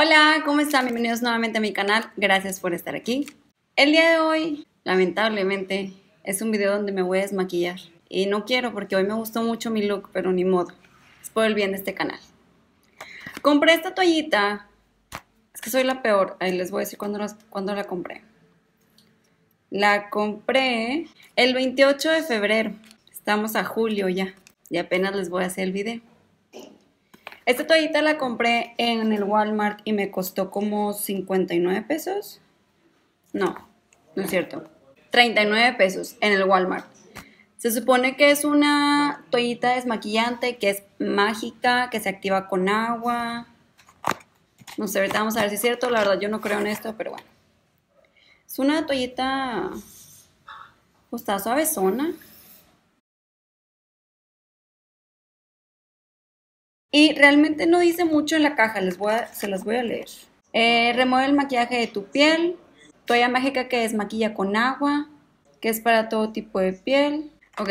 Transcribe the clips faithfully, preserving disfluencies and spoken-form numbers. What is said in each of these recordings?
Hola, ¿cómo están? Bienvenidos nuevamente a mi canal, gracias por estar aquí. El día de hoy, lamentablemente, es un video donde me voy a desmaquillar. Y no quiero porque hoy me gustó mucho mi look, pero ni modo, es por el bien de este canal. Compré esta toallita, es que soy la peor, ahí les voy a decir cuándo la, cuándo la compré. La compré el veintiocho de febrero, estamos a julio ya, y apenas les voy a hacer el video. Esta toallita la compré en el Walmart y me costó como cincuenta y nueve pesos. No, no es cierto. treinta y nueve pesos en el Walmart. Se supone que es una toallita desmaquillante que es mágica, que se activa con agua. No sé, ahorita vamos a ver si es cierto. La verdad yo no creo en esto, pero bueno. Es una toallita, pues está suavezona. Y realmente no dice mucho en la caja, les voy a, se las voy a leer. Eh, remueve el maquillaje de tu piel, toalla mágica que desmaquilla con agua, que es para todo tipo de piel. Ok,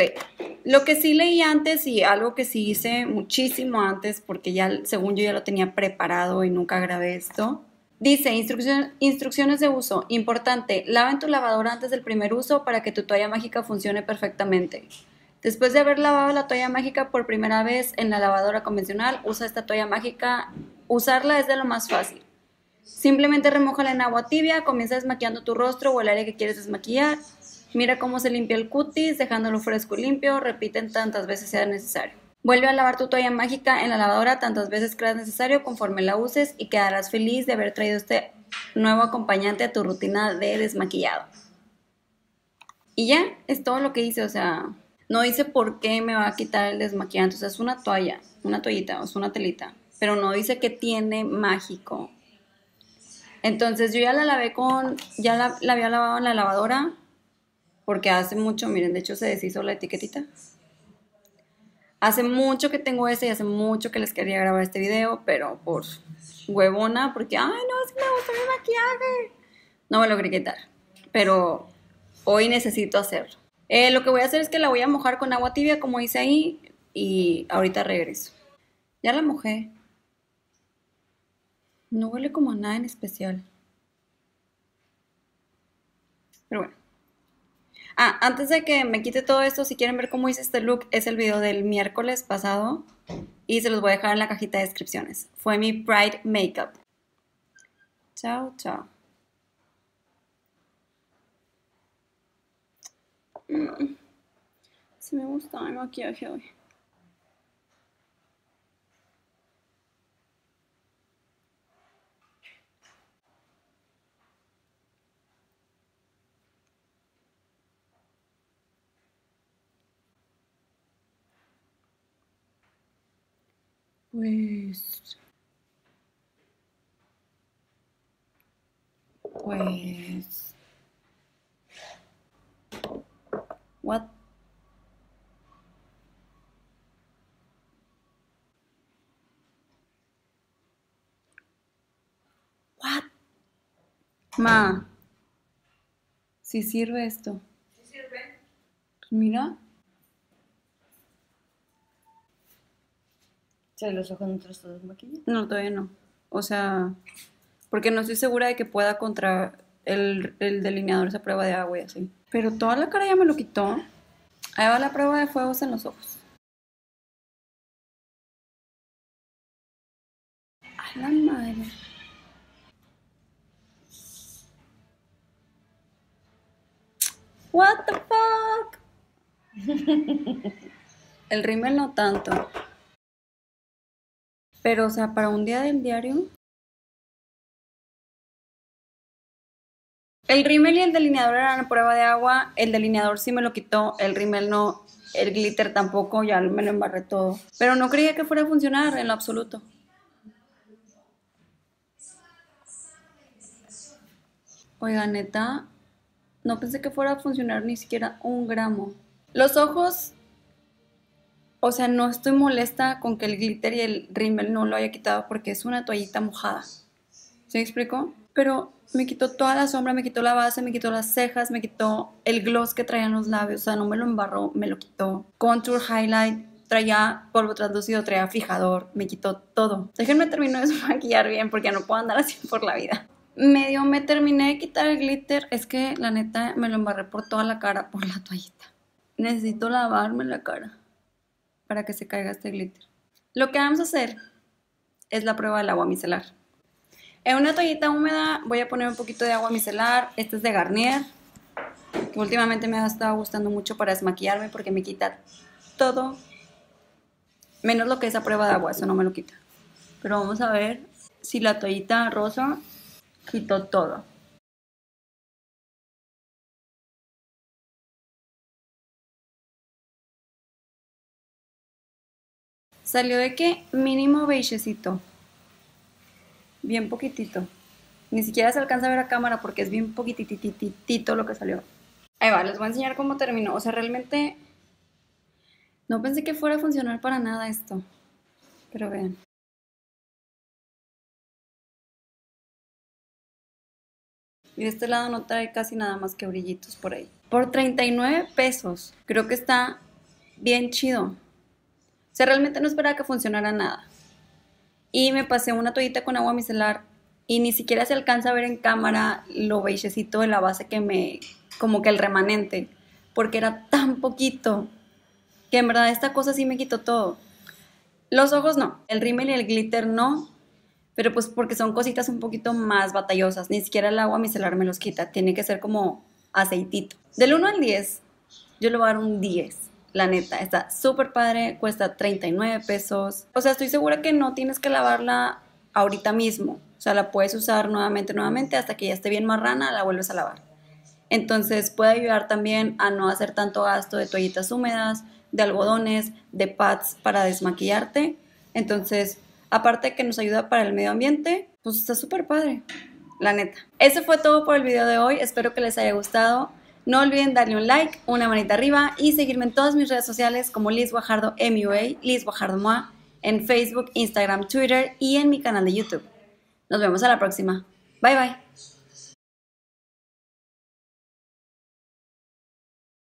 lo que sí leí antes y algo que sí hice muchísimo antes, porque ya según yo ya lo tenía preparado y nunca grabé esto. Dice, instrucción, instrucciones de uso, importante, lava en tu lavadora antes del primer uso para que tu toalla mágica funcione perfectamente. Después de haber lavado la toalla mágica por primera vez en la lavadora convencional, usa esta toalla mágica. Usarla es de lo más fácil. Simplemente remójala en agua tibia, comienza desmaquillando tu rostro o el área que quieres desmaquillar. Mira cómo se limpia el cutis, dejándolo fresco y limpio. Repiten tantas veces sea necesario. Vuelve a lavar tu toalla mágica en la lavadora tantas veces que creas necesario conforme la uses y quedarás feliz de haber traído este nuevo acompañante a tu rutina de desmaquillado. Y ya, es todo lo que hice, o sea... No dice por qué me va a quitar el desmaquillante, o sea, es una toalla, una toallita, o es una telita, pero no dice que tiene mágico. Entonces yo ya la lavé con, ya la, la había lavado en la lavadora, porque hace mucho, miren, de hecho se deshizo la etiquetita. Hace mucho que tengo ese y hace mucho que les quería grabar este video, pero por huevona, porque, ay no, si me gustó mi maquillaje. No me lo logré quitar, pero hoy necesito hacerlo. Eh, lo que voy a hacer es que la voy a mojar con agua tibia como hice ahí y ahorita regreso. Ya la mojé. No huele como a nada en especial. Pero bueno. Ah, antes de que me quite todo esto, si quieren ver cómo hice este look, es el video del miércoles pasado y se los voy a dejar en la cajita de descripciones. Fue mi Pride Makeup. Chao, chao. Mm. Sí me gusta mi maquillaje hoy. Pues... Pues... What? What? Ma, si ¿sí sirve esto? Sí sirve. Mira. ¿Se los ojos no te los desmaquillan? No, todavía no. O sea, porque no estoy segura de que pueda contra... El, el delineador se prueba de agua y así. Pero toda la cara ya me lo quitó. Ahí va la prueba de fuegos en los ojos. A la madre. What the fuck. El rímel no tanto. Pero o sea, para un día del diario. El rímel y el delineador eran a prueba de agua, el delineador sí me lo quitó, el rímel no, el glitter tampoco, ya me lo embarré todo. Pero no creía que fuera a funcionar en lo absoluto. Oiga, neta, no pensé que fuera a funcionar ni siquiera un gramo. Los ojos, o sea, no estoy molesta con que el glitter y el rímel no lo haya quitado porque es una toallita mojada. ¿Sí me explico? Pero me quitó toda la sombra, me quitó la base, me quitó las cejas, me quitó el gloss que traían los labios. O sea, no me lo embarró, me lo quitó. Contour, highlight, traía polvo translúcido, traía fijador, me quitó todo. Déjenme terminar de maquillar bien porque ya no puedo andar así por la vida. Medio me terminé de quitar el glitter, es que la neta me lo embarré por toda la cara por la toallita. Necesito lavarme la cara para que se caiga este glitter. Lo que vamos a hacer es la prueba del agua micelar. En una toallita húmeda voy a poner un poquito de agua micelar, este es de Garnier. Últimamente me ha estado gustando mucho para desmaquillarme porque me quita todo, menos lo que es la prueba de agua, eso no me lo quita. Pero vamos a ver si la toallita rosa quitó todo. Salió de que mínimo beigecito, bien poquitito. Ni siquiera se alcanza a ver a cámara porque es bien poquitititito lo que salió. Ahí va, les voy a enseñar cómo terminó. O sea, realmente no pensé que fuera a funcionar para nada esto. Pero vean. Y de este lado no trae casi nada más que brillitos por ahí. Por treinta y nueve pesos. Creo que está bien chido. O sea, realmente no esperaba que funcionara nada. Y me pasé una toallita con agua micelar. Y ni siquiera se alcanza a ver en cámara lo beigecito de la base que me... como que el remanente, porque era tan poquito que en verdad esta cosa sí me quitó todo. Los ojos no, el rímel y el glitter no, pero pues porque son cositas un poquito más batallosas, ni siquiera el agua micelar me los quita, tiene que ser como aceitito. Del uno al diez, yo le voy a dar un diez, la neta, está súper padre, cuesta treinta y nueve pesos, o sea, estoy segura que no tienes que lavarla ahorita mismo, o sea, la puedes usar nuevamente, nuevamente, hasta que ya esté bien marrana, la vuelves a lavar. Entonces puede ayudar también a no hacer tanto gasto de toallitas húmedas, de algodones, de pads para desmaquillarte. Entonces, aparte que nos ayuda para el medio ambiente, pues está súper padre, la neta. Eso fue todo por el video de hoy, espero que les haya gustado. No olviden darle un like, una manita arriba y seguirme en todas mis redes sociales como Liz Guajardo M U A, Liz Guajardo M U A, en Facebook, Instagram, Twitter y en mi canal de YouTube. Nos vemos a la próxima. Bye bye.